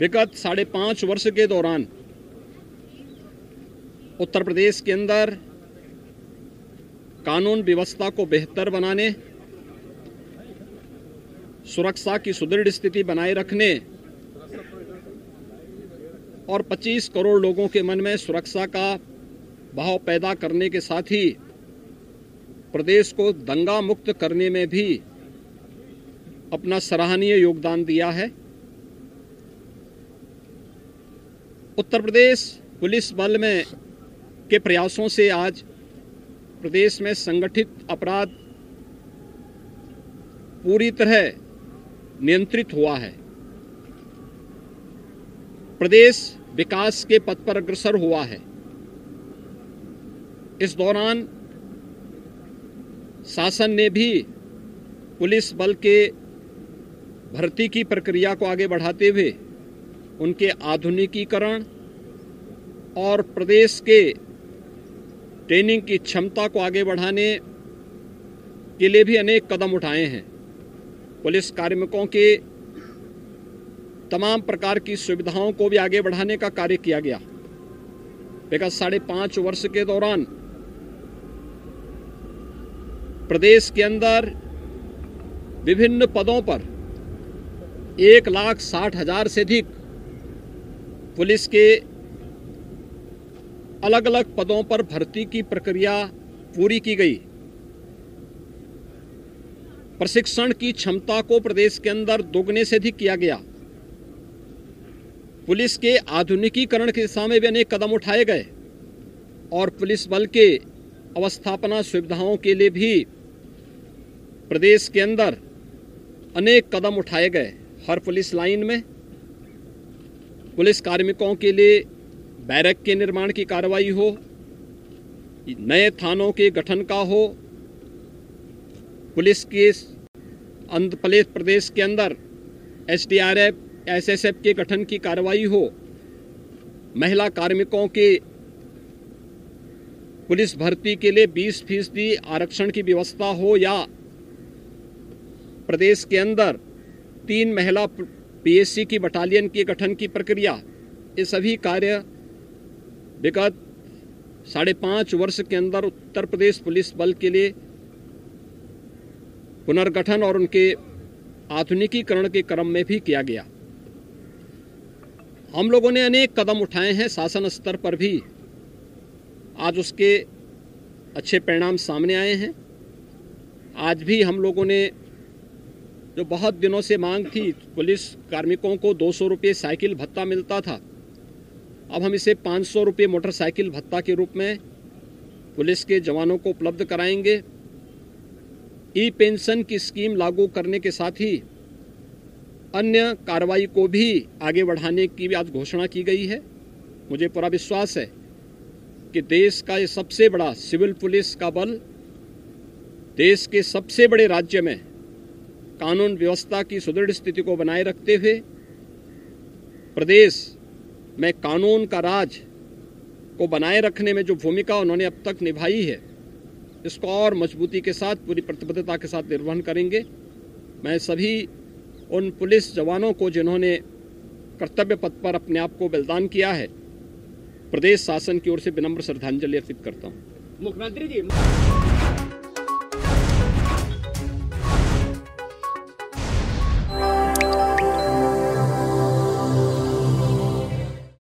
विगत 5.5 वर्ष के दौरान उत्तर प्रदेश के अंदर कानून व्यवस्था को बेहतर बनाने, सुरक्षा की सुदृढ़ स्थिति बनाए रखने और 25 करोड़ लोगों के मन में सुरक्षा का भाव पैदा करने के साथ ही प्रदेश को दंगा मुक्त करने में भी अपना सराहनीय योगदान दिया है। उत्तर प्रदेश पुलिस बल में के प्रयासों से आज प्रदेश में संगठित अपराध पूरी तरह नियंत्रित हुआ है, प्रदेश विकास के पथ पर अग्रसर हुआ है। इस दौरान शासन ने भी पुलिस बल के भर्ती की प्रक्रिया को आगे बढ़ाते हुए उनके आधुनिकीकरण और प्रदेश के ट्रेनिंग की क्षमता को आगे बढ़ाने के लिए भी अनेक कदम उठाए हैं। पुलिस कार्मिकों के तमाम प्रकार की सुविधाओं को भी आगे बढ़ाने का कार्य किया गया। विगत 5.5 वर्ष के दौरान प्रदेश के अंदर विभिन्न पदों पर 1,60,000 से अधिक पुलिस के अलग अलग पदों पर भर्ती की प्रक्रिया पूरी की गई। प्रशिक्षण की क्षमता को प्रदेश के अंदर दोगुने से अधिक किया गया। पुलिस के आधुनिकीकरण की दिशा में भी अनेक कदम उठाए गए और पुलिस बल के अवस्थापना सुविधाओं के लिए भी प्रदेश के अंदर अनेक कदम उठाए गए। हर पुलिस लाइन में पुलिस कार्मिकों के लिए बैरक के निर्माण की कार्रवाई हो, नए थानों के गठन का हो, पुलिस के प्रदेश के अंदर एसडीआरएफ एसएसएफ के गठन की कार्रवाई हो, महिला कार्मिकों के पुलिस भर्ती के लिए 20% आरक्षण की व्यवस्था हो या प्रदेश के अंदर 3 महिला पीएससी की बटालियन के गठन की प्रक्रिया, ये सभी कार्य विगत 5.5 वर्ष के अंदर उत्तर प्रदेश पुलिस बल के लिए पुनर्गठन और उनके आधुनिकीकरण के क्रम में भी किया गया। हम लोगों ने अनेक कदम उठाए हैं, शासन स्तर पर भी आज उसके अच्छे परिणाम सामने आए हैं। आज भी हम लोगों ने जो बहुत दिनों से मांग थी, पुलिस कार्मिकों को 200 रुपये साइकिल भत्ता मिलता था, अब हम इसे 500 रुपये मोटरसाइकिल भत्ता के रूप में पुलिस के जवानों को उपलब्ध कराएंगे। ई पेंशन की स्कीम लागू करने के साथ ही अन्य कार्रवाई को भी आगे बढ़ाने की भी आज घोषणा की गई है। मुझे पूरा विश्वास है कि देश का ये सबसे बड़ा सिविल पुलिस का बल देश के सबसे बड़े राज्य में कानून व्यवस्था की सुदृढ़ स्थिति को बनाए रखते हुए प्रदेश में कानून का राज को बनाए रखने में जो भूमिका उन्होंने अब तक निभाई है, इसको और मजबूती के साथ पूरी प्रतिबद्धता के साथ निर्वहन करेंगे। मैं सभी उन पुलिस जवानों को जिन्होंने कर्तव्य पथ पर अपने आप को बलिदान किया है, प्रदेश शासन की ओर से विनम्र श्रद्धांजलि अर्पित करता हूँ। मुख्यमंत्री जी।